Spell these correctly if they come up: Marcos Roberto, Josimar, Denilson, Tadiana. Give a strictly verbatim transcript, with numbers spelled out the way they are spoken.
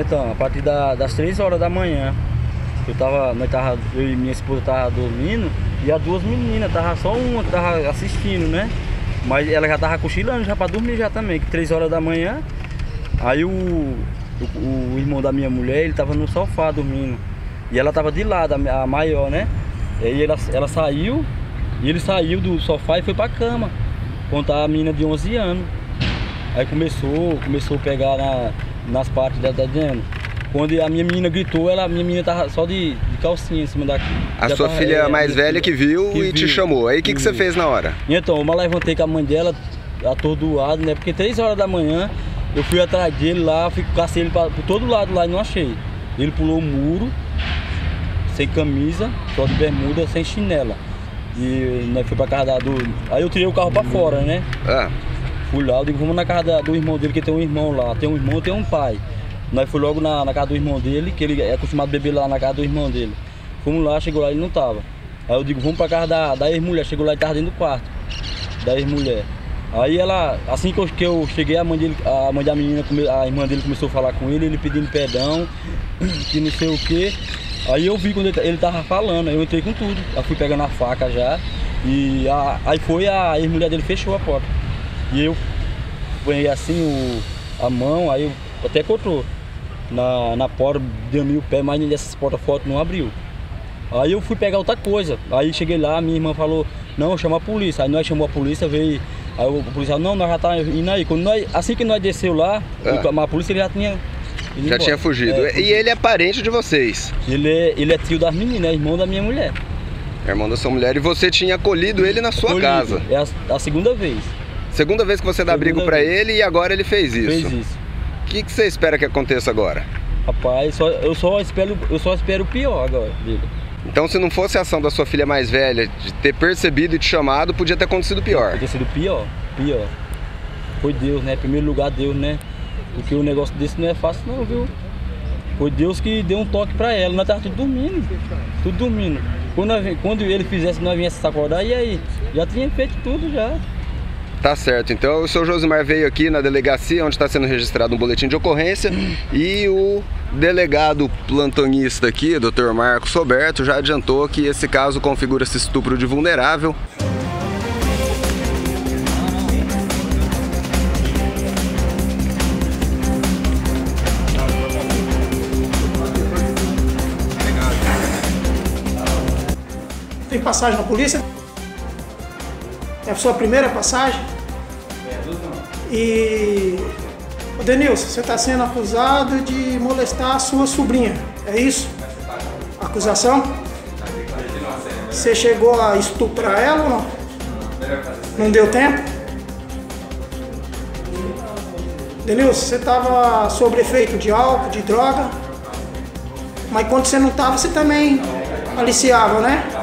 Então, a partir da, das três horas da manhã, eu tava, nós tava, eu e minha esposa tava dormindo, e as duas meninas, tava só uma que tava assistindo, né? Mas ela já tava cochilando, já pra dormir já também, que três horas da manhã. Aí o, o, o irmão da minha mulher, ele tava no sofá dormindo. E ela tava de lado, a, a maior, né? E aí ela, ela saiu, e ele saiu do sofá e foi pra cama. Contar a menina de onze anos. Aí começou, começou a pegar na, nas partes da Tadiana. Quando a minha menina gritou, ela, a minha menina tava só de, de calcinha em cima da... A sua tava, filha é, mais velha que viu que e viu. te chamou. Aí o que, que você fez na hora? Então, eu me levantei com a mãe dela, atordoado, né? Porque três horas da manhã, eu fui atrás dele lá, fui, cacei ele pra, por todo lado lá e não achei. Ele pulou o muro, sem camisa, só de bermuda, sem chinela. E nós fomos pra casa da... Do... Aí eu tirei o carro pra fora, né? Ah. Fui lá, eu digo, vamos na casa da, do irmão dele, que tem um irmão lá. Tem um irmão e tem um pai. Nós fomos logo na, na casa do irmão dele, que ele é acostumado a beber lá na casa do irmão dele. Fomos lá, chegou lá, ele não tava. Aí eu digo, vamos pra casa da, da ex-mulher. Chegou lá e tava dentro do quarto da ex-mulher. Aí ela, assim que eu, que eu cheguei, a mãe dele, a mãe da menina, a irmã dele começou a falar com ele, ele pedindo perdão, que não sei o quê. Aí eu vi quando ele, ele tava falando, aí eu entrei com tudo. Aí fui pegando a faca já, e a, aí foi a ex-mulher dele, fechou a porta. E eu ponhei assim o, a mão, aí eu até cortou. Na, na porta, dei o pé, mas nessas portas fortes não abriu. Aí eu fui pegar outra coisa. Aí cheguei lá, minha irmã falou, não, chama a polícia. Aí nós chamamos a polícia, veio. Aí o policial, não, nós já tá indo aí. Quando nós, assim que nós desceu lá, ah. eu, a polícia ele já tinha... Ele já embora. tinha fugido. É, e ele é parente de vocês? Ele é, ele é tio das meninas, irmão da minha mulher. Irmão da sua mulher. E você tinha acolhido ele na sua acolhido. casa? É a, a segunda vez. Segunda vez que você dá segunda abrigo pra vez. ele e agora ele fez isso? Fez isso. O que, que você espera que aconteça agora? Rapaz, só, eu, só espero, eu só espero o pior agora, Diego. Então, se não fosse a ação da sua filha mais velha de ter percebido e te chamado, podia ter acontecido pior? Podia ter sido pior, pior. Foi Deus, né? Em primeiro lugar, Deus, né? Porque o negócio desse não é fácil não, viu? Foi Deus que deu um toque pra ela. Nós tava tudo dormindo, tudo dormindo. Quando, nós, quando ele fizesse, nós viesse se acordar, e aí? Já tinha feito tudo já. Tá certo, então o senhor Josimar veio aqui na delegacia onde está sendo registrado um boletim de ocorrência e o delegado plantonista aqui, doutor Marcos Roberto, já adiantou que esse caso configura-se estupro de vulnerável. Tem passagem na polícia? É a sua primeira passagem? E... Ô Denilson, você está sendo acusado de molestar a sua sobrinha, é isso? Acusação? Você chegou a estuprar ela ou não? Não deu tempo? Denilson, você estava sob efeito de álcool, de droga? Mas quando você não estava, você também aliciava, né?